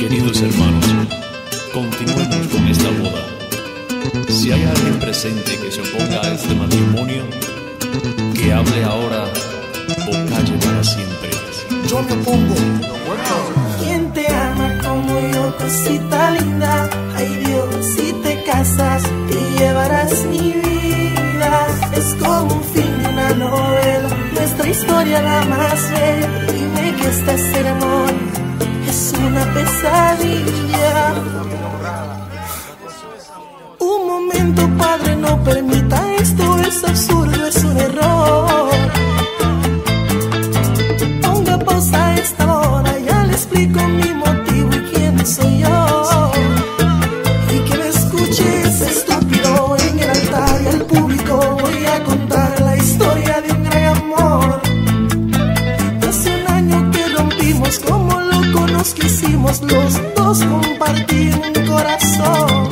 Queridos hermanos, continuemos con esta boda. Si hay alguien presente que se oponga a este matrimonio, que hable ahora o calle para siempre. Yo me opongo. ¿Quién te ama como yo, cosita linda? Ay Dios, si te casas, te llevarás mi vida. Es como un film de una novela, nuestra historia la más bella. Dime que esta ceremonia es una pesadilla. Un momento, padre, no permita esto, es absurdo, es un error. Ponga pausa a esta hora, ya le explico mi motivo y quién soy yo. Y que me escuches, estúpido, en el altar y al público voy a contar la historia de un gran amor. Hace un año que rompimos como nos quisimos, los dos compartir un corazón.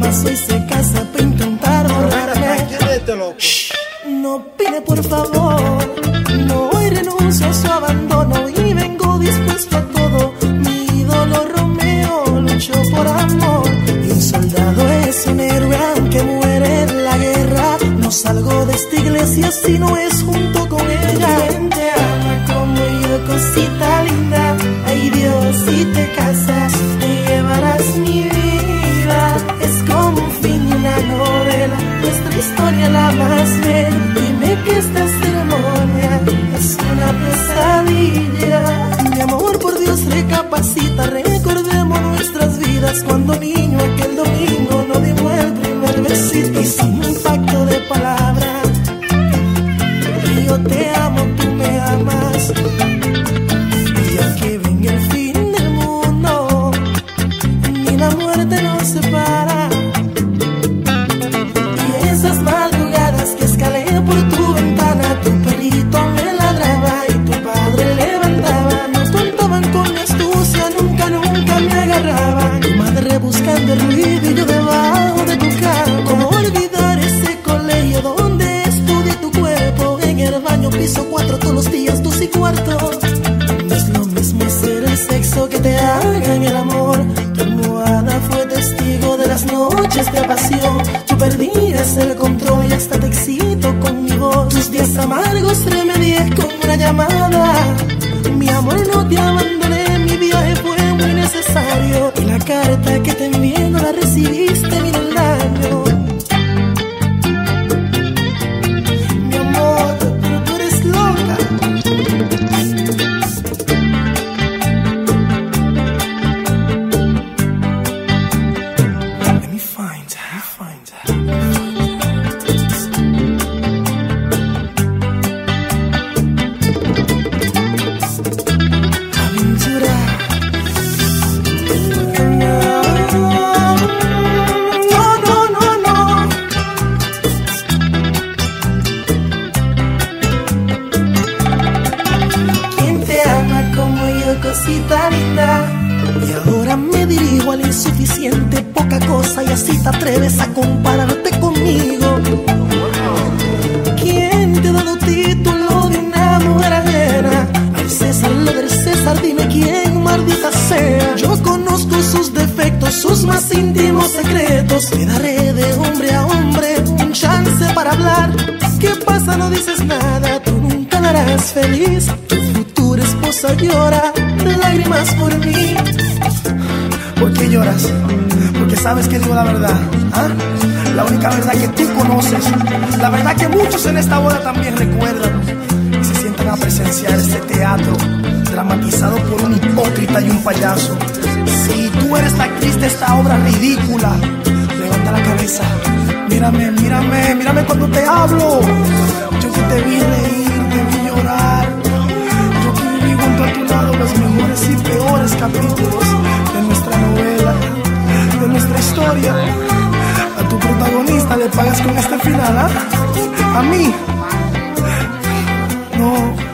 Mas hoy se casa para intentar borrarme. No pide por favor, no, hoy renuncio a su abandono y vengo dispuesto a todo. Mi dolor, Romeo luchó por amor, y un soldado es un héroe aunque muere en la guerra. No salgo de esta iglesia si no es junto con ella. Gente, ama como yo, cosita linda. Ay Dios, si te casas, te llevarás mi vida. Es como un fin de una novela, nuestra historia la más bella. Dime que esta ceremonia es una pesadilla. Mi amor, por Dios, recapacita, recordemos nuestras vidas. Cuando niño, aquel domingo, no dimos el primer besito. Hicimos un pacto de palabra, y yo te amo, tú me amas. No es lo mismo hacer el sexo que te hagan el amor. Tu almohada fue testigo de las noches de pasión. Tú perdías el control y hasta te excito con mi voz. Tus días amargos remedié con una llamada. Mi amor, no te abandoné, mi viaje fue muy necesario. Y la carta que te envié no la recibiste, mira el daño. Cosita linda. Y ahora me dirijo al insuficiente, poca cosa, y así te atreves a compararte conmigo. ¿Quién te ha dado título de una mujer ajena? Al César lo del César, dime quién, maldita sea. Yo conozco sus defectos, sus más íntimos secretos. Te daré de hombre a hombre un chance para hablar. ¿Qué pasa? No dices nada, tú nunca la harás feliz. Tu esposa llora lágrimas por mí. ¿Por qué lloras? Porque sabes que digo la verdad, ¿ah? La única verdad que tú conoces, la verdad que muchos en esta boda también recuerdan y se sientan a presenciar este teatro dramatizado por un hipócrita y un payaso. Si tú eres la actriz de esta obra ridícula, levanta la cabeza, mírame, mírame, mírame cuando te hablo. Yo que te vi reír, te vi llorar. A tu lado los mejores y peores capítulos de nuestra novela, de nuestra historia. A tu protagonista le pagas con este final, ¿ah? A mí, no.